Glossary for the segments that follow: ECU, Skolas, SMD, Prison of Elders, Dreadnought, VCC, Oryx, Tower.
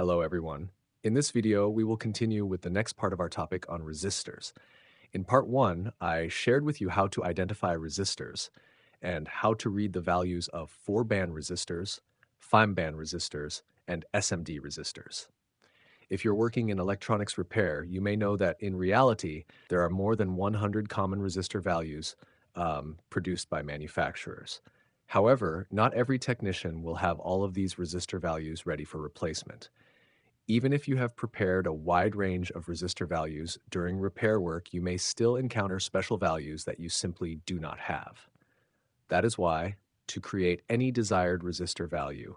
Hello everyone. In this video, we will continue with the next part of our topic on resistors. In part 1, I shared with you how to identify resistors and how to read the values of 4-band resistors, 5-band resistors, and SMD resistors. If you're working in electronics repair, you may know that in reality, there are more than 100 common resistor values produced by manufacturers. However, not every technician will have all of these resistor values ready for replacement. Even if you have prepared a wide range of resistor values during repair work, you may still encounter special values that you simply do not have. That is why, to create any desired resistor value,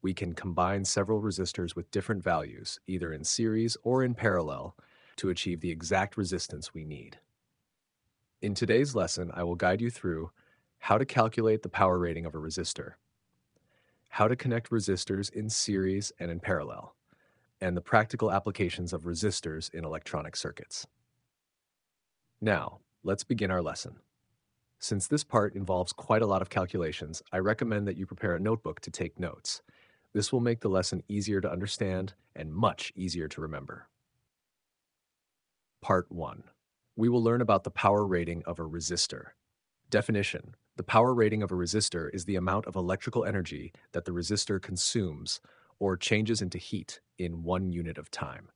we can combine several resistors with different values, either in series or in parallel, to achieve the exact resistance we need. In today's lesson, I will guide you through how to calculate the power rating of a resistor, how to connect resistors in series and in parallel, and the practical applications of resistors in electronic circuits. Now, let's begin our lesson. Since this part involves quite a lot of calculations, I recommend that you prepare a notebook to take notes. This will make the lesson easier to understand and much easier to remember. Part 1. We will learn about the power rating of a resistor. Definition: the power rating of a resistor is the amount of electrical energy that the resistor consumes or changes into heat in 1 unit of time.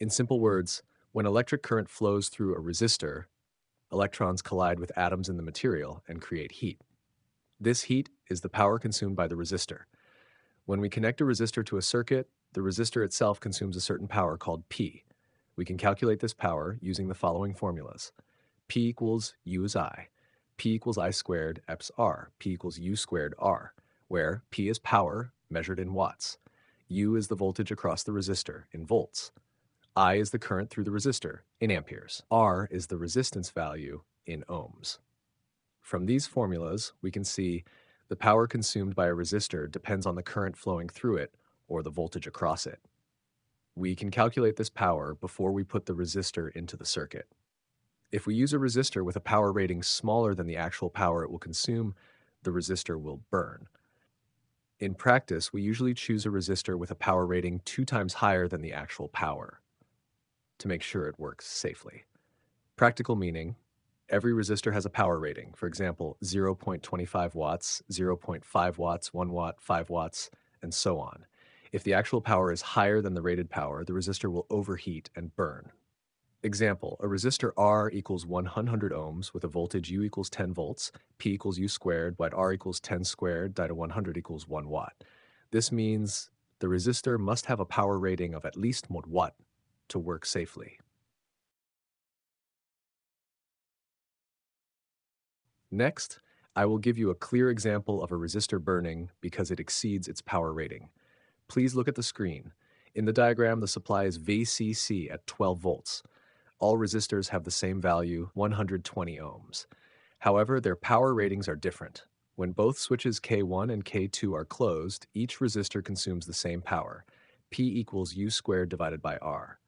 In simple words, when electric current flows through a resistor, electrons collide with atoms in the material and create heat. This heat is the power consumed by the resistor. When we connect a resistor to a circuit, the resistor itself consumes a certain power called P. We can calculate this power using the following formulas. P equals U is I, P equals I squared eps R, P equals U squared R, where P is power measured in watts. U is the voltage across the resistor in volts. I is the current through the resistor in amperes. R is the resistance value in ohms. From these formulas, we can see the power consumed by a resistor depends on the current flowing through it or the voltage across it. We can calculate this power before we put the resistor into the circuit. If we use a resistor with a power rating smaller than the actual power it will consume, the resistor will burn. In practice, we usually choose a resistor with a power rating 2 times higher than the actual power to make sure it works safely. Practical meaning: every resistor has a power rating, for example, 0.25 watts, 0.5 watts, 1 watt, 5 watts, and so on. If the actual power is higher than the rated power, the resistor will overheat and burn. Example: a resistor R equals 100 ohms with a voltage U equals 10 volts, P equals U squared, wide R equals 10 squared, divided by 100 equals 1 watt. This means the resistor must have a power rating of at least 1 watt to work safely. Next, I will give you a clear example of a resistor burning because it exceeds its power rating. Please look at the screen. In the diagram, the supply is VCC at 12 volts. All resistors have the same value, 120 ohms. However, their power ratings are different. When both switches K1 and K2 are closed, each resistor consumes the same power. P equals U squared divided by R.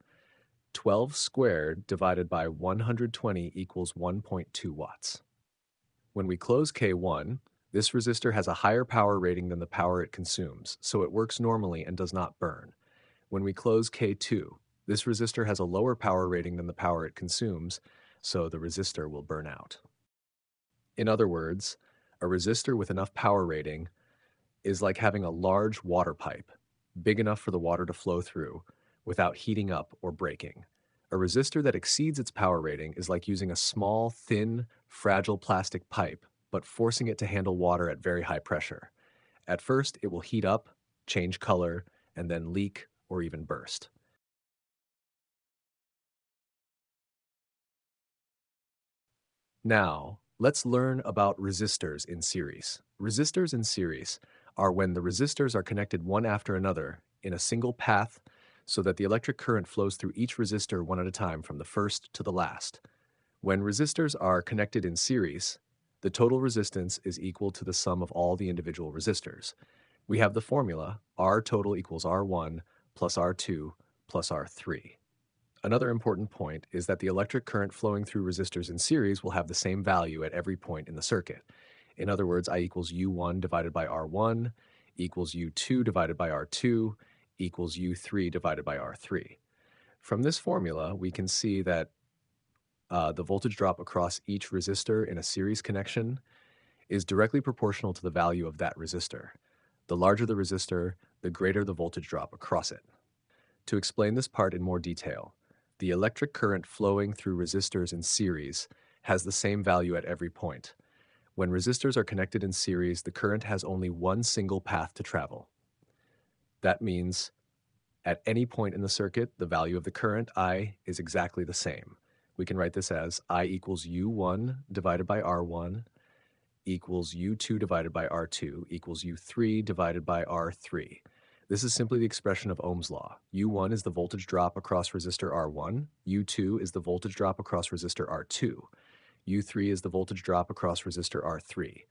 12 squared divided by 120 equals 1.2 watts. When we close K1, this resistor has a higher power rating than the power it consumes, so it works normally and does not burn. When we close K2, this resistor has a lower power rating than the power it consumes, so the resistor will burn out. In other words, a resistor with enough power rating is like having a large water pipe, big enough for the water to flow through without heating up or breaking. A resistor that exceeds its power rating is like using a small, thin, fragile plastic pipe, but forcing it to handle water at very high pressure. At first, it will heat up, change color, and then leak or even burst. Now, let's learn about resistors in series. Resistors in series are when the resistors are connected one after another in a single path so that the electric current flows through each resistor one at a time from the first to the last. When resistors are connected in series, the total resistance is equal to the sum of all the individual resistors. We have the formula R total equals R1 plus R2 plus R3. Another important point is that the electric current flowing through resistors in series will have the same value at every point in the circuit. In other words, I equals U1 divided by R1 equals U2 divided by R2 equals U3 divided by R3. From this formula, we can see that the voltage drop across each resistor in a series connection is directly proportional to the value of that resistor. The larger the resistor, the greater the voltage drop across it. To explain this part in more detail, the electric current flowing through resistors in series has the same value at every point. When resistors are connected in series, the current has only one single path to travel. That means at any point in the circuit, the value of the current, I, is exactly the same. We can write this as I equals U1 divided by R1 equals U2 divided by R2 equals U3 divided by R3. This is simply the expression of Ohm's law. U1 is the voltage drop across resistor R1. U2 is the voltage drop across resistor R2. U3 is the voltage drop across resistor R3.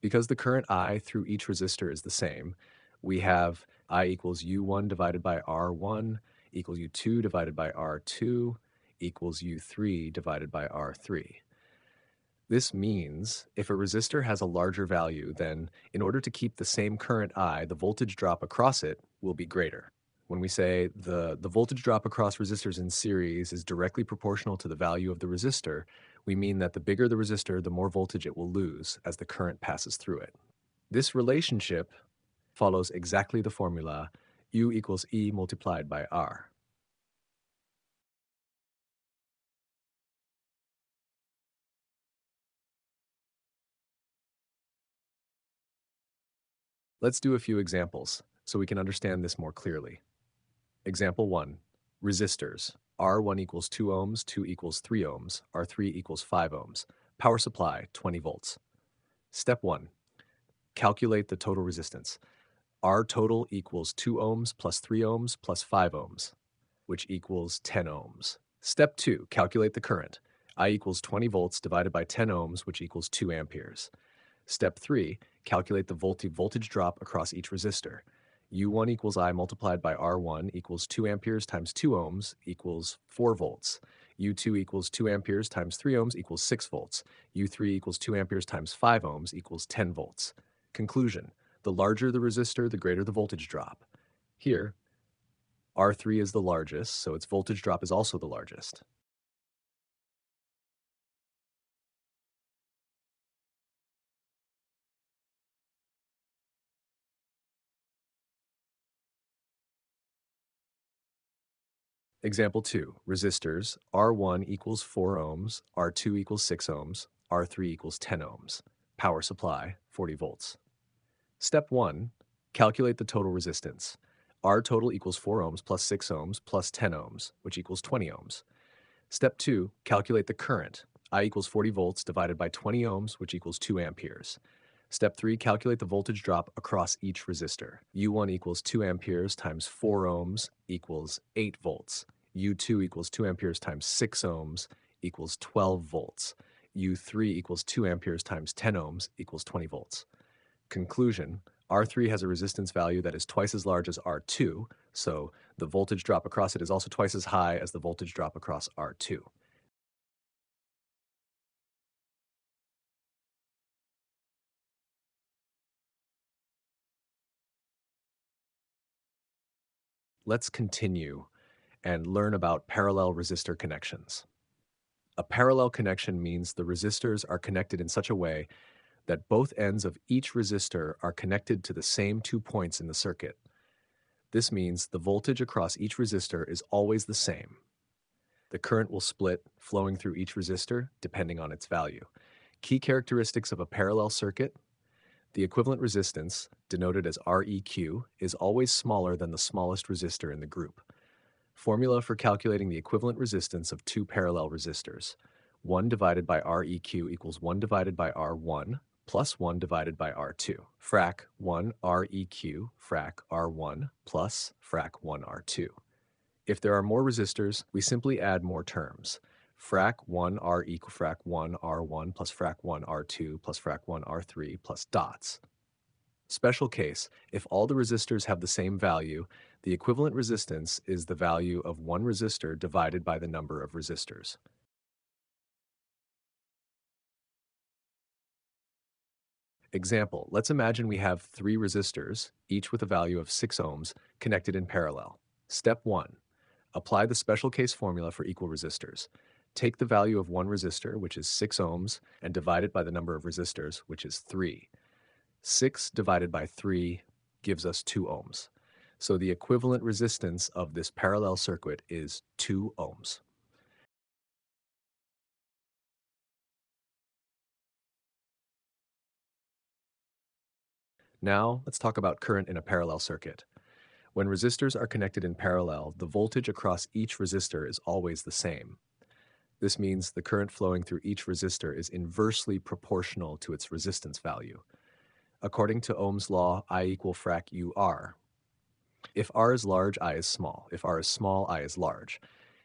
Because the current I through each resistor is the same, we have I equals U1 divided by R1 equals U2 divided by R2 equals U3 divided by R3. This means if a resistor has a larger value, then in order to keep the same current I, the voltage drop across it will be greater. When we say the voltage drop across resistors in series is directly proportional to the value of the resistor, we mean that the bigger the resistor, the more voltage it will lose as the current passes through it. This relationship follows exactly the formula U equals E multiplied by R. Let's do a few examples so we can understand this more clearly. Example 1. Resistors. R1 equals 2 ohms, 2 equals 3 ohms, R3 equals 5 ohms. Power supply, 20 volts. Step 1. Calculate the total resistance. R total equals 2 ohms plus 3 ohms plus 5 ohms, which equals 10 ohms. Step 2. Calculate the current. I equals 20 volts divided by 10 ohms, which equals 2 amperes. Step 3. Calculate the voltage drop across each resistor. U1 equals I multiplied by R1 equals 2 amperes times 2 ohms equals 4 volts. U2 equals 2 amperes times 3 ohms equals 6 volts. U3 equals 2 amperes times 5 ohms equals 10 volts. Conclusion: the larger the resistor, the greater the voltage drop. Here, R3 is the largest, so its voltage drop is also the largest. Example 2. Resistors. R1 equals 4 ohms, R2 equals 6 ohms, R3 equals 10 ohms. Power supply, 40 volts. Step 1. Calculate the total resistance. R total equals 4 ohms plus 6 ohms plus 10 ohms, which equals 20 ohms. Step 2. Calculate the current. I equals 40 volts divided by 20 ohms, which equals 2 amperes. Step 3. Calculate the voltage drop across each resistor. U1 equals 2 amperes times 4 ohms equals 8 volts. U2 equals 2 amperes times 6 ohms equals 12 volts. U3 equals 2 amperes times 10 ohms equals 20 volts. Conclusion: R3 has a resistance value that is twice as large as R2, so the voltage drop across it is also twice as high as the voltage drop across R2. Let's continue and learn about parallel resistor connections. A parallel connection means the resistors are connected in such a way that both ends of each resistor are connected to the same two points in the circuit. This means the voltage across each resistor is always the same. The current will split, flowing through each resistor depending on its value. Key characteristics of a parallel circuit: the equivalent resistance, denoted as REQ, is always smaller than the smallest resistor in the group. Formula for calculating the equivalent resistance of two parallel resistors: 1 divided by REQ equals 1 divided by R1 plus 1 divided by R2. Frac 1 REQ frac R1 plus frac 1 R2. If there are more resistors, we simply add more terms. Frac 1 R equal frac 1 R1 plus frac 1 R2 plus frac 1 R3 plus dots. Special case: if all the resistors have the same value, the equivalent resistance is the value of one resistor divided by the number of resistors. Example, let's imagine we have three resistors, each with a value of 6 ohms, connected in parallel. Step 1. Apply the special case formula for equal resistors. Take the value of one resistor, which is 6 ohms, and divide it by the number of resistors, which is 3. 6 divided by 3 gives us 2 ohms. So the equivalent resistance of this parallel circuit is 2 ohms. Now, let's talk about current in a parallel circuit. When resistors are connected in parallel, the voltage across each resistor is always the same. This means the current flowing through each resistor is inversely proportional to its resistance value. According to Ohm's law, I = U R. If R is large, I is small. If R is small, I is large.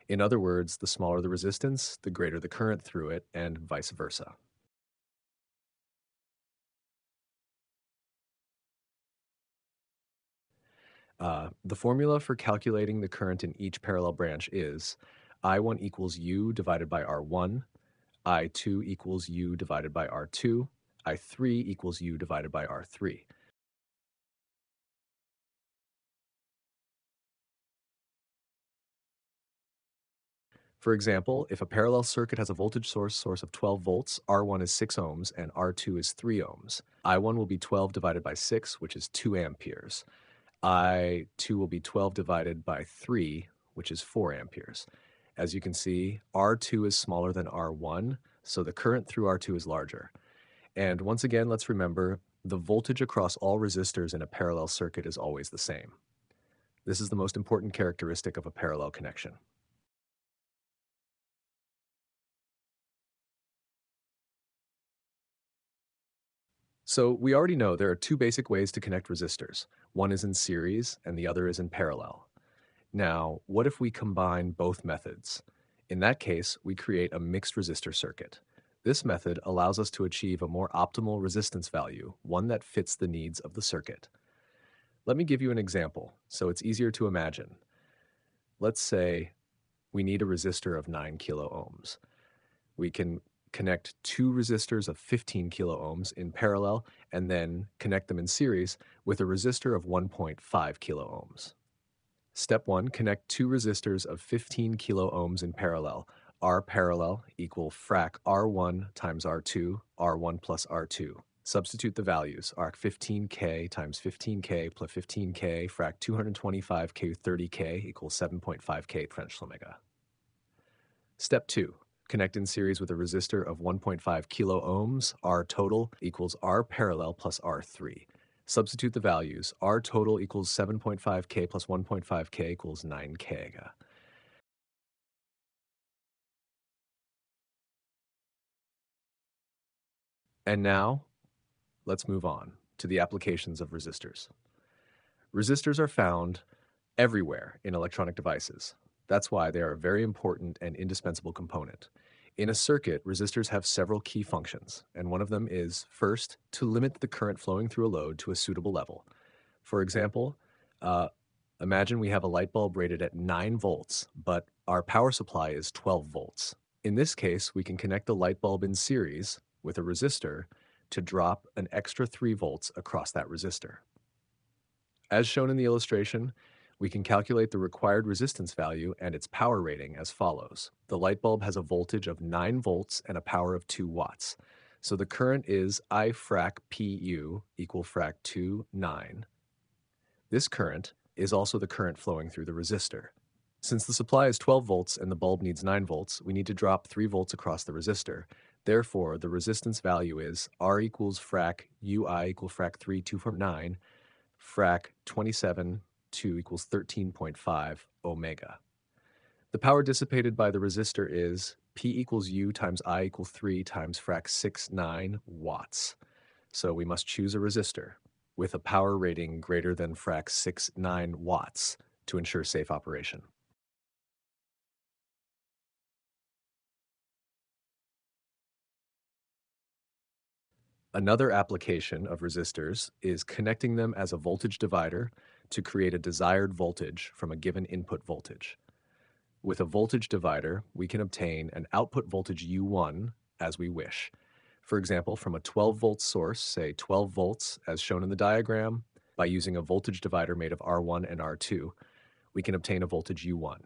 In other words, the smaller the resistance, the greater the current through it, and vice versa. The formula for calculating the current in each parallel branch is I1 = U/R1, I2 = U/R2, I3 = U/R3. For example, if a parallel circuit has a voltage source of 12 volts, R1 is 6 ohms and R2 is 3 ohms. I1 will be 12 divided by 6, which is 2 amperes. I2 will be 12 divided by 3, which is 4 amperes. As you can see, R2 is smaller than R1, so the current through R2 is larger. And once again, let's remember, the voltage across all resistors in a parallel circuit is always the same. This is the most important characteristic of a parallel connection. So we already know there are two basic ways to connect resistors. One is in series and the other is in parallel. Now, what if we combine both methods? In that case, we create a mixed resistor circuit. This method allows us to achieve a more optimal resistance value, one that fits the needs of the circuit. Let me give you an example so it's easier to imagine. Let's say we need a resistor of 9 kilo ohms. We can connect two resistors of 15 kilo ohms in parallel and then connect them in series with a resistor of 1.5 kilo ohms. Step 1, connect two resistors of 15 kilo ohms in parallel. R parallel = frac R1 times R2, R1 + R2. Substitute the values, R 15K × 15K + 15K, frac 225 × 30K = 7.5K French omega. Step 2, connect in series with a resistor of 1.5 kilo ohms. R total = R parallel + R3. Substitute the values. R total = 7.5K + 1.5K = 9K. And now, let's move on to the applications of resistors. Resistors are found everywhere in electronic devices. That's why they are a very important and indispensable component. In a circuit, resistors have several key functions, and one of them is, first, to limit the current flowing through a load to a suitable level. For example, imagine we have a light bulb rated at 9 volts, but our power supply is 12 volts. In this case, we can connect the light bulb in series with a resistor to drop an extra 3 volts across that resistor. As shown in the illustration, we can calculate the required resistance value and its power rating as follows. The light bulb has a voltage of 9 volts and a power of 2 watts. So the current is I frac Pu = frac 2, 9. This current is also the current flowing through the resistor. Since the supply is 12 volts and the bulb needs 9 volts, we need to drop 3 volts across the resistor. Therefore, the resistance value is R = frac Ui = frac 3, 2 from 9, frac 27, 2 = 13.5 omega. The power dissipated by the resistor is P = U × I = 3 × frac 6, 9 watts. So we must choose a resistor with a power rating greater than frac 6, 9 watts to ensure safe operation. Another application of resistors is connecting them as a voltage divider to create a desired voltage from a given input voltage. With a voltage divider, we can obtain an output voltage U1 as we wish. for example, from a 12-volt source, say 12 volts as shown in the diagram, by using a voltage divider made of R1 and R2, we can obtain a voltage U1.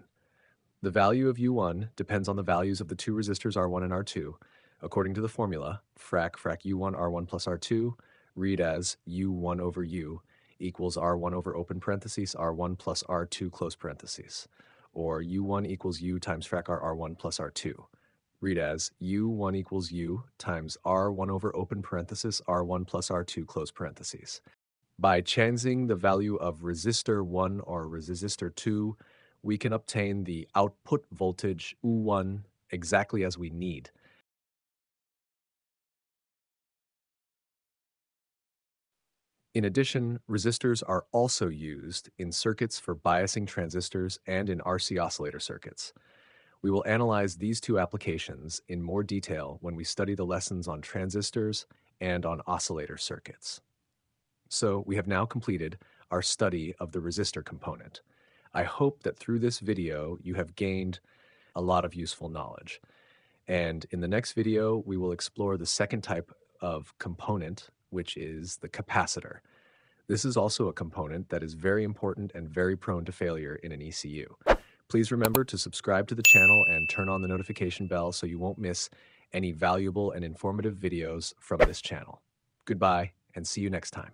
The value of U1 depends on the values of the two resistors R1 and R2. According to the formula, frac U1 R1 plus R2, read as U1 over U equals R1 over open parentheses R1 plus R2 close parentheses, or U1 equals U times frac R R1 plus R2, read as U1 equals U times R1 over open parentheses R1 plus R2 close parentheses. By changing the value of resistor 1 or resistor 2, we can obtain the output voltage U1 exactly as we need. In addition, resistors are also used in circuits for biasing transistors and in RC oscillator circuits. We will analyze these two applications in more detail when we study the lessons on transistors and on oscillator circuits. So we have now completed our study of the resistor component. I hope that through this video you have gained a lot of useful knowledge. And in the next video, we will explore the second type of component, which is the capacitor. This is also a component that is very important and very prone to failure in an ECU. Please remember to subscribe to the channel and turn on the notification bell so you won't miss any valuable and informative videos from this channel. Goodbye, and see you next time.